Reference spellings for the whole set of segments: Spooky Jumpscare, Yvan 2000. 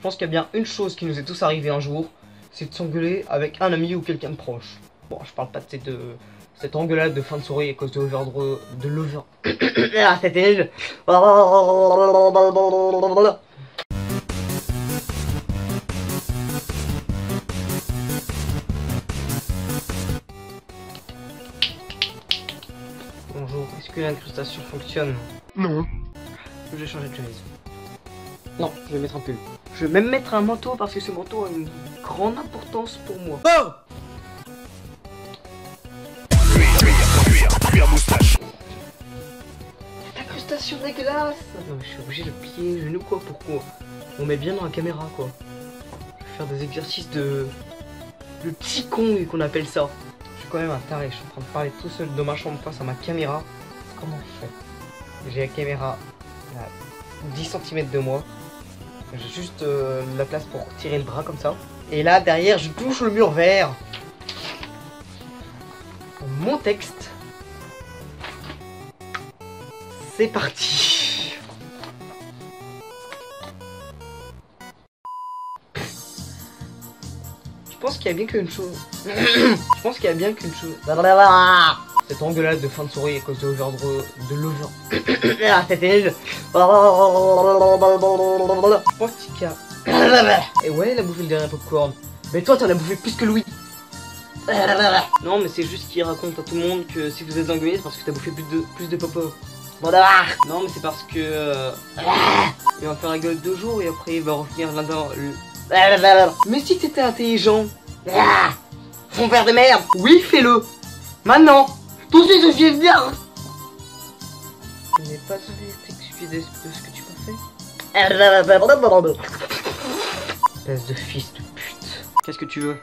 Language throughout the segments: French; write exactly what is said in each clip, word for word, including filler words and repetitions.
Je pense qu'il y a bien une chose qui nous est tous arrivée un jour, c'est de s'engueuler avec un ami ou quelqu'un de proche. Bon, je parle pas de cette, euh, cette engueulade de fin de soirée à cause de l'over... de l'over... Ah, c'était nul. Bonjour, est-ce que l'incrustation fonctionne? Non. Je vais changer de chemise. Non, je vais mettre un pull. Je vais même mettre un manteau parce que ce manteau a une grande importance pour moi. Oh, cette incrustation dégueulasse! Non mais je suis obligé de plier le genou quoi, pourquoi? On met bien dans la caméra quoi. Je vais faire des exercices de... Le petit con qu'on appelle ça. Je suis quand même un taré, je suis en train de parler tout seul dans ma chambre face à ma caméra. Comment je fais? J'ai la caméra à dix centimètres de moi. J'ai juste euh, la place pour tirer le bras comme ça. Et là derrière je touche le mur vert. Mon texte. C'est parti. Je pense qu'il y a bien qu'une chose. Je pense qu'il y a bien qu'une chose. Cette engueulade de fin de soirée à cause de l'over... De l'over... Ah, c'était nul. Je pense qu'il y a... Et ouais, elle a bouffé le dernier popcorn. Mais toi, t'en as bouffé plus que Louis. Non, mais c'est juste qu'il raconte à tout le monde que si vous êtes engueulé, c'est parce que t'as bouffé plus de, plus de popcorn. Non, mais c'est parce que... Euh... Il va faire la gueule deux jours et après il va revenir là-dedans. Le... Mais si t'étais intelligent... Mon père de merde. Oui, fais-le. Maintenant. Tout de suite, je suis bien. Je n'ai pas suivi de ce que tu m'as fait. Espèce de fils de pute. Qu'est-ce que tu veux?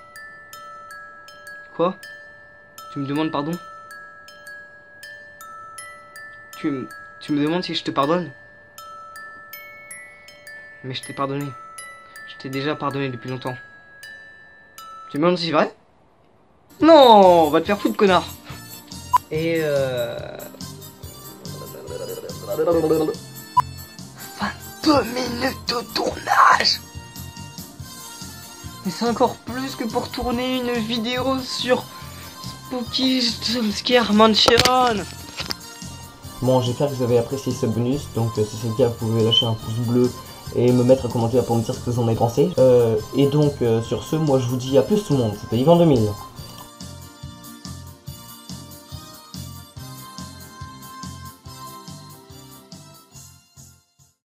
Quoi? Tu me demandes pardon? Tu me, tu me demandes si je te pardonne? Mais je t'ai pardonné. Je t'ai déjà pardonné depuis longtemps. Tu me demandes si c'est vrai? Non, on va te faire foutre, connard. Et euh... vingt-deux minutes de tournage. Mais c'est encore plus que pour tourner une vidéo sur Spooky Jumpscare Mansion. Bon, j'espère que vous avez apprécié ce bonus, donc euh, si c'est le cas, vous pouvez lâcher un pouce bleu et me mettre un commentaire pour me dire ce que vous en avez pensé. Euh, et donc, euh, sur ce, moi je vous dis à plus tout le monde, c'était Yvan deux mille.